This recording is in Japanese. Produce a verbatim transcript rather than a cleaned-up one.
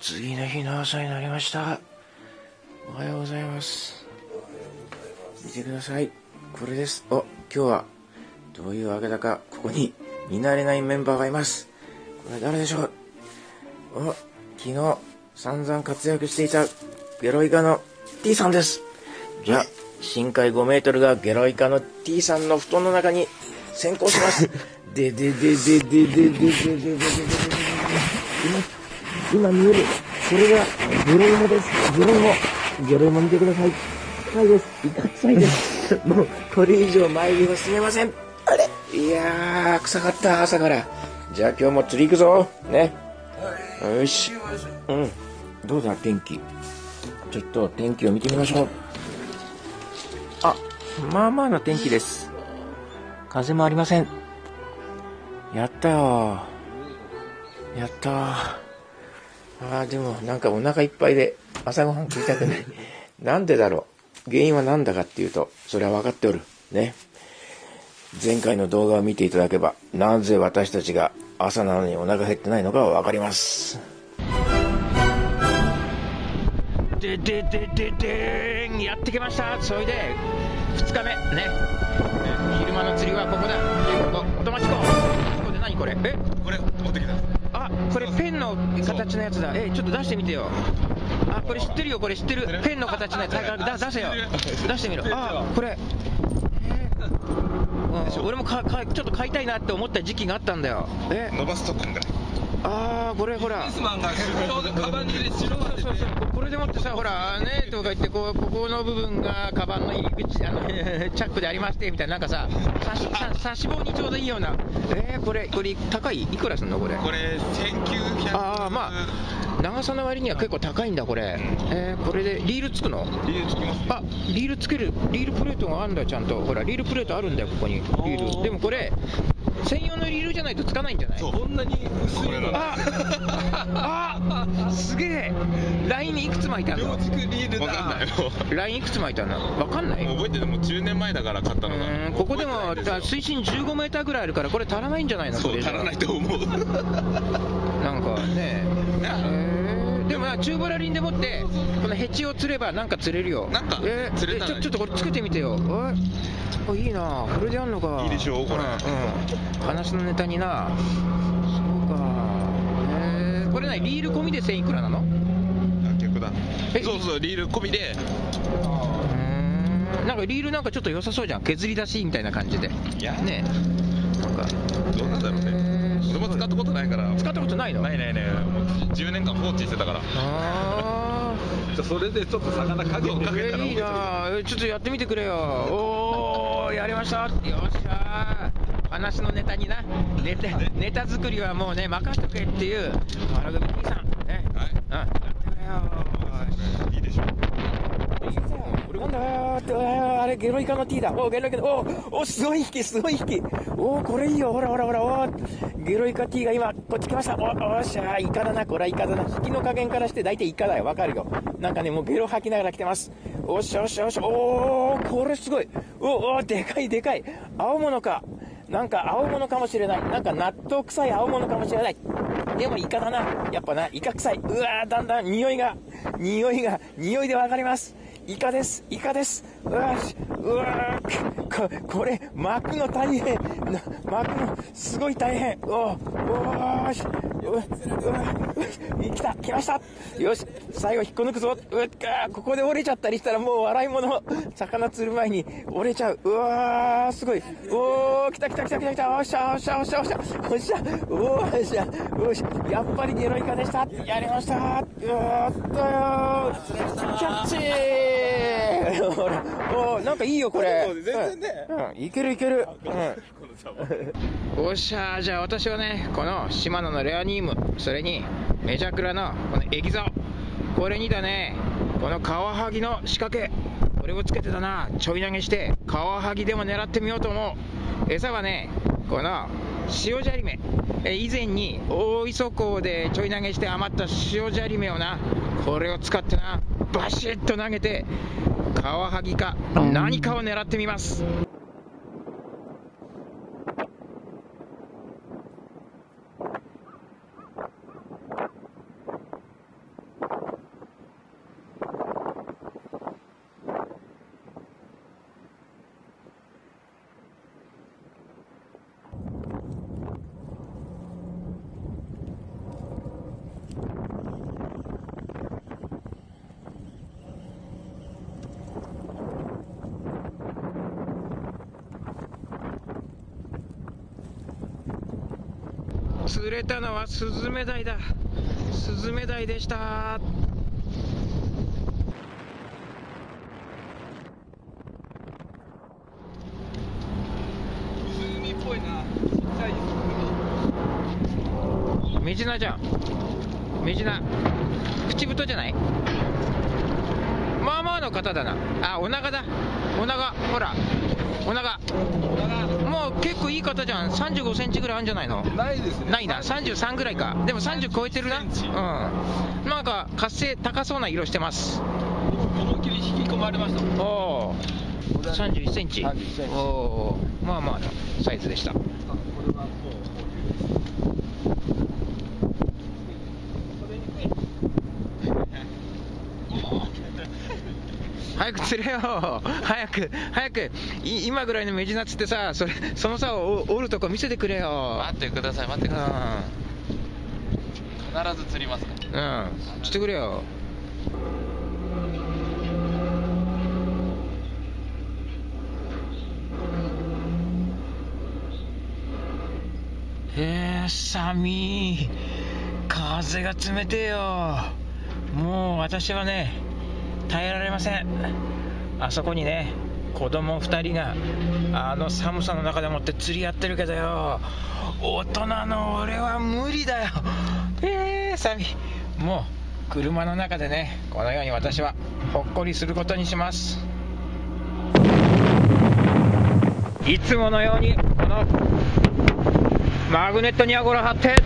次の日の朝になりました。おはようございます。見てください、これです。お、今日はどういうわけだかここに見慣れないメンバーがいます。これ誰でしょう。お、昨日散々活躍していたゲロイカの T さんです。じゃあ深海ごメートルがゲロイカの T さんの布団の中に先行します。でででででででででで今見える、これがゲロイモです。ゲロイモ、ゲロイモ見てください。臭いです、いか臭いです。もうこれ以上前には進めません。あれ、いやー臭かった朝から。じゃあ今日も釣り行くぞね。よし、うん、どうだ天気。ちょっと天気を見てみましょう。あ、まあまあの天気です。風もありません。やったよ、やったー。ああ、でもなんかお腹いっぱいで朝ごはん食いたくない。なんでだろう。原因はなんだかっていうと、それは分かっておる。ね。前回の動画を見ていただけば、なぜ私たちが朝なのにお腹減ってないのかは分かります。でででででーん、やってきました。それで、ふつかめ、ね。昼間の釣りはここだ。ここ、音町港。ここで何これ。え、これ、持ってきた。あ、これペンの形のやつだ。え、ちょっと出してみてよ。あ、これ知ってるよ、これ知ってる。ペンの形のやつだ、出せよ。出してみろ。あ、これ、えー、俺もかかちょっと買いたいなって思った時期があったんだよ。え、伸ばすとこんだ。あー、これほら、これでもってさ、ほらねとか言って、こう、ここの部分がカバンの入り口、あのチャックでありましてみたいな、なんかさ、差し棒にちょうどいいような。えー、これこれ高い、いくらすんのこれ。これせんきゅうひゃく。ああ、まあ長さの割には結構高いんだこれ。えー、これでリールつくの。リールつきます。あ、リールつける、リールプレートがあるんだ、ちゃんと。ほらリールプレートあるんだよ、ここにリール。でもこれ専用のリールじゃないとつかないんじゃない？そう、こんなに薄いの。ああ、すげえ。ラインにいくつ巻いたの？両軸リールだ。わかんないよ。ラインいくつ巻いたの？わかんない。覚えててもじゅうねんまえだから買ったのが。ここでも水深じゅうごメーターぐらいあるからこれ足らないんじゃないの？そう、足らないと思う。なんかね。でもチューブラリンでもってこのヘチを釣ればなんか釣れるよ。なんか釣れた。ちょっとこれつけてみてよ。あ、いいな、これでやんのか。いいでしょうこれ。うん、話のネタにな。そうか。えー、これね、リール込みでせんいくらなの？逆だ。そうそう、リール込みで。うん、なんかリールなんかちょっと良さそうじゃん。削り出しみたいな感じで。いやね。なんかどうなんだろうね。俺も使ったことないから。使ったことないの？ないないない。もうじゅうねんかん放置してたから。ああ。じゃそれでちょっと魚影をかけたら。いいな。ちょっとやってみてくれよ。おお。やりました。よっしゃー、話のネタにな、ネタ、ネタ作りはもうね、任せとけっていう原組兄さんね。はい、うん、やってくれよ。いいでしょ。俺もだー、あれゲロイカの T だ。お、ゲロイカ、おお、すごい引き、すごい引き。お、これいいよ。ほらほらほら、お、ゲロイカ T が今こっち来ました。お、おっしゃー、イカだな、これはイカだな。引きの加減からして大体イカだよ、わかるよ。なんかね、もうゲロ吐きながら来てます。おっしゃおっしゃおっしゃ、おお、これすごい。おお、でかいでかい。青物か。なんか青物かもしれない。なんか納豆臭い青物かもしれない。でもイカだな。やっぱな、イカ臭い。うわー、だんだん匂いが、匂いが、匂いでわかります。イカです、イカです。うわー、うわー、こ、これ、巻くの大変。な、巻くの、すごい大変。おー、おし、うわ、うわ、来た、来ました。よし、最後引っこ抜くぞ。うわ、ここで折れちゃったりしたらもう笑い物。魚釣る前に折れちゃう。うわー、すごい。おー、来た来た来た来た来た。おっしゃ、おっしゃ、おっしゃ、おっしゃ、おっしゃ、おっしゃ、おっしゃ、やっぱりゲロイカでした。やりました。やったよー。キャッチー。お、なんかいいよこれ。全然ね、うん、いけるいける。おっしゃー、じゃあ私はね、このシマノのレアニウム、それにメジャクラのこのエギザオ、これにだね、このカワハギの仕掛け、これをつけてたな。ちょい投げしてカワハギでも狙ってみようと思う。餌はね、この塩ジャリメ。以前に大磯港でちょい投げして余った塩ジャリメをな、これを使ってな、バシッと投げてカワハギか何かを狙ってみます。釣れたのはスズメダイだ。スズメダイでした。湖っぽいな。ちっちゃいです。メジナじゃん。メジナ。口太じゃない？まあまあの方だな。あ、お腹だ。お腹、ほら。お腹。もう結構いい方じゃん。さんじゅうごセンチぐらいあるんじゃないの？ないですね。ないな。さんじゅうさんぐらいか。でもさんじゅう超えてるな。うん。なんか活性高そうな色してます。思いっきり引き込まれました。おお。さんじゅういちセンチ。おお。まあまあのサイズでした。これはこう。早く釣れよ。早く早く。今ぐらいのメジナ釣ってさ、それその差を折るとこ見せてくれよ。待ってください待ってください。必ず釣りますから。うん。釣ってくれよ。えー、寒い。風が冷てえよ。もう私はね耐えられません。あそこにね子供ふたりがあの寒さの中でもって釣りやってるけどよ、大人の俺は無理だよ。えー、寒い。もう車の中でねこのように私はほっこりすることにします。いつものようにこのマグネットにアゴラ貼って